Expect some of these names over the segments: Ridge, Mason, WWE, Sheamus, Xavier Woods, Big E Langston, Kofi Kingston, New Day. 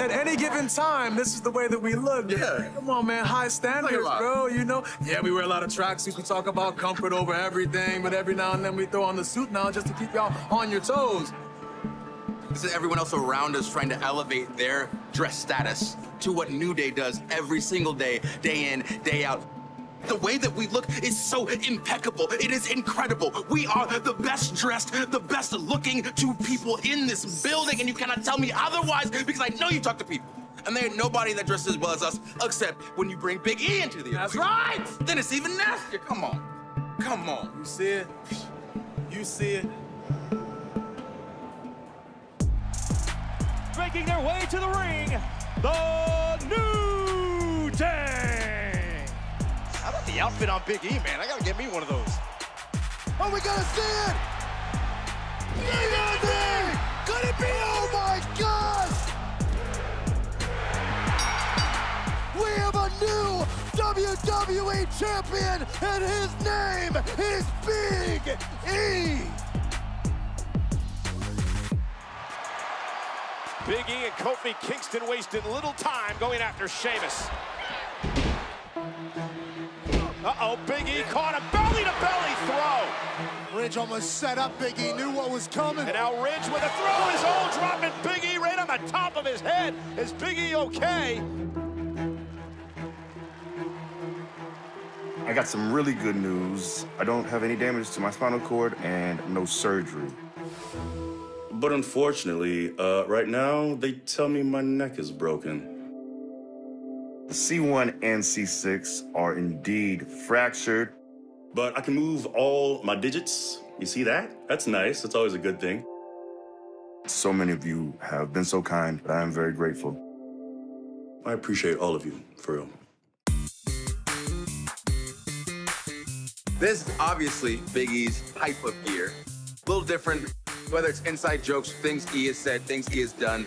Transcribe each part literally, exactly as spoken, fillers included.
at any given time, this is the way that we look. Yeah. Come on, man. High standards, bro. You know? Yeah, we wear a lot of tracksuits. We talk about comfort over everything, but every now and then we throw on the suit now just to keep y'all on your toes. This is everyone else around us trying to elevate their dress status to what New Day does every single day, day in, day out. The way that we look is so impeccable. It is incredible. We are the best dressed, the best looking two people in this building, and you cannot tell me otherwise because I know you talk to people. And there ain't nobody that dresses as well as us except when you bring Big E into the That's right! Then it's even nastier. Come on. Come on. You see it? You see it? Making their way to the ring, the New Day. How about the outfit on Big E, man? I gotta get me one of those. Are we gonna see it? New Day! Could it be? Oh my gosh! We have a new W W E champion, and his name is Big E. Big E and Kofi Kingston wasted little time going after Sheamus. Uh-oh, Big E caught a belly-to-belly throw. Ridge almost set up, Big E knew what was coming. And now Ridge with a throw, his own dropping Big E right on the top of his head. Is Big E okay? I got some really good news. I don't have any damage to my spinal cord and no surgery. But unfortunately, uh, right now, they tell me my neck is broken. The C one and C six are indeed fractured. But I can move all my digits. You see that? That's nice. That's always a good thing. So many of you have been so kind, but I am very grateful. I appreciate all of you, for real. This is obviously Big E's hype up gear. A little different. Whether it's inside jokes, things E has said, things E has done.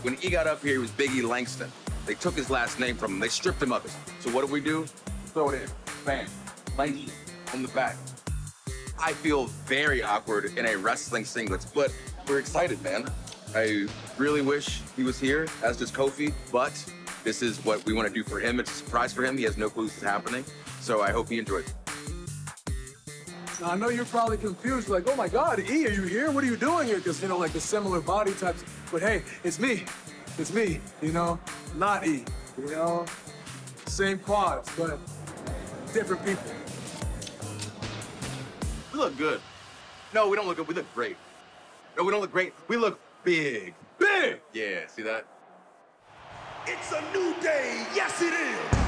When E got up here, he was Big E Langston. They took his last name from him. They stripped him of it. So what did we do? Throw it in. Bam. Langston on the back. I feel very awkward in a wrestling singlet, but we're excited, man. I really wish he was here, as does Kofi, but this is what we want to do for him. It's a surprise for him. He has no clue this is happening, so I hope he enjoys it. Now, I know you're probably confused, like, oh my God, E, are you here? What are you doing here? Because, you know, like the similar body types. But hey, it's me. It's me, you know? Not E, you know? Same quads, but different people. We look good. No, we don't look good. We look great. No, we don't look great. We look big. Big! Yeah, see that? It's a new day. Yes, it is.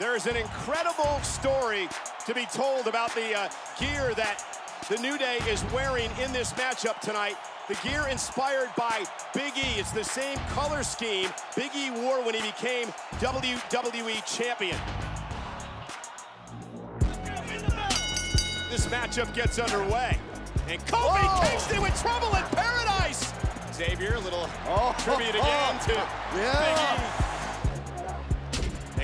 There's an incredible story to be told about the uh, gear that the New Day is wearing in this matchup tonight. The gear inspired by Big E. It's the same color scheme Big E wore when he became W W E champion. This matchup gets underway. And Kofi Whoa. Kingston with trouble in paradise. Xavier, a little oh, tribute again oh, to yeah. Big E.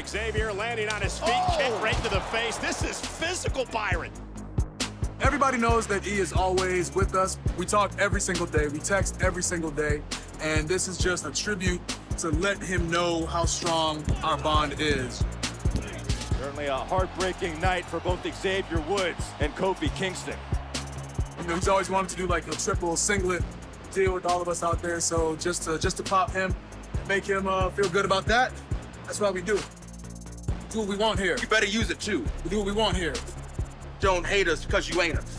Xavier landing on his feet, oh. kick right to the face. This is physical, Byron. Everybody knows that E is always with us. We talk every single day. We text every single day. And this is just a tribute to let him know how strong our bond is. Certainly a heartbreaking night for both Xavier Woods and Kofi Kingston. You know, he's always wanted to do like a triple singlet deal with all of us out there. So just to, just to pop him, make him uh, feel good about that, that's why we do it. Do what we want here. You better use it, too. We do what we want here. Don't hate us because you ain't us.